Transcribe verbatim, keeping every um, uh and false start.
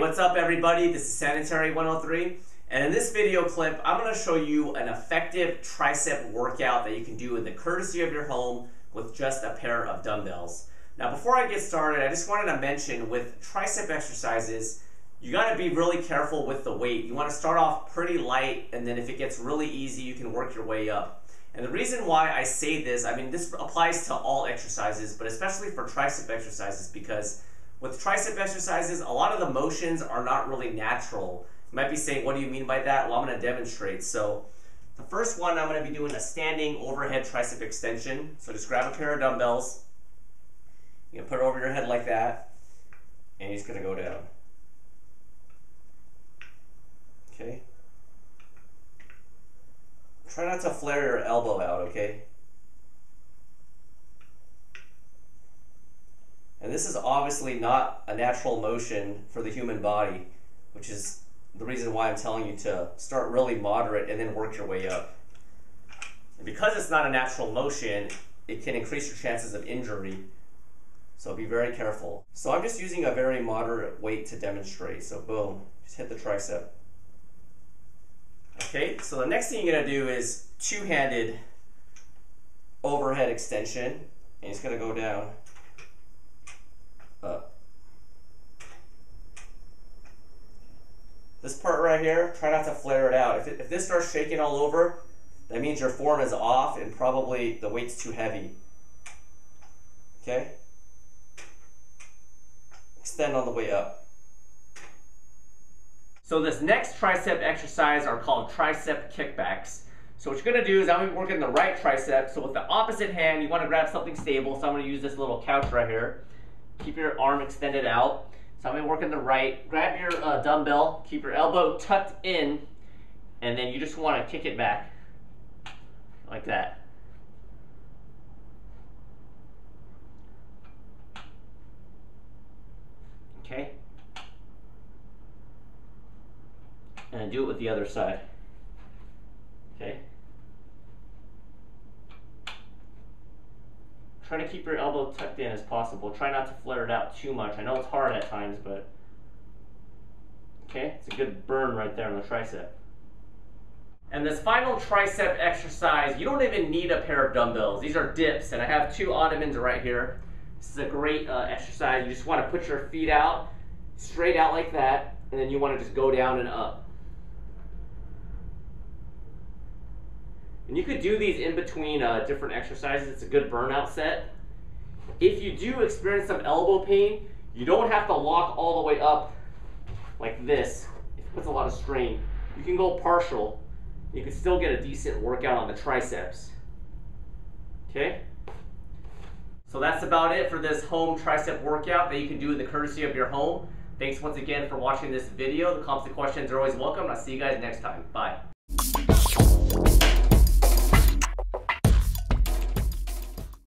what's up everybody? This is sanitary one oh three, and in this video clip I'm going to show you an effective tricep workout that you can do in the courtesy of your home with just a pair of dumbbells. Now before I get started, I just wanted to mention with tricep exercises, you got to be really careful with the weight. You want to start off pretty light, and then if it gets really easy you can work your way up. And the reason why I say this, I mean this applies to all exercises, but especially for tricep exercises, because with tricep exercises, a lot of the motions are not really natural. You might be saying, what do you mean by that? Well, I'm going to demonstrate. So the first one, I'm going to be doing a standing overhead tricep extension. So just grab a pair of dumbbells. You're going to put it over your head like that, and you're just going to go down. Okay? Try not to flare your elbow out, okay? And this is obviously not a natural motion for the human body, which is the reason why I'm telling you to start really moderate and then work your way up. And because it's not a natural motion, it can increase your chances of injury, so be very careful. So I'm just using a very moderate weight to demonstrate. So boom, just hit the tricep. Okay, so the next thing you're gonna do is two-handed overhead extension, and it's gonna go down. Up. This part right here, try not to flare it out. If, it, if this starts shaking all over, that means your form is off and probably the weight's too heavy. Okay? Extend on the way up. So this next tricep exercise are called tricep kickbacks. So what you're gonna do is I'm gonna be working the right tricep. So with the opposite hand, you wanna grab something stable. So I'm gonna use this little couch right here. Keep your arm extended out. So I'm going to work in the right. Grab your uh, dumbbell, keep your elbow tucked in, and then you just want to kick it back like that. Okay? And do it with the other side. Okay? Try to keep your elbow tucked in as possible. Try not to flare it out too much. I know it's hard at times, but okay, it's a good burn right there on the tricep. And this final tricep exercise, you don't even need a pair of dumbbells. These are dips, and I have two ottomans right here. This is a great uh, exercise. You just want to put your feet out, straight out like that, and then you want to just go down and up. And you could do these in between uh, different exercises. It's a good burnout set. If you do experience some elbow pain, you don't have to lock all the way up like this. It puts a lot of strain. You can go partial. You can still get a decent workout on the triceps. Okay? So that's about it for this home tricep workout that you can do in the courtesy of your home. Thanks once again for watching this video. The comments and questions are always welcome. I'll see you guys next time. Bye.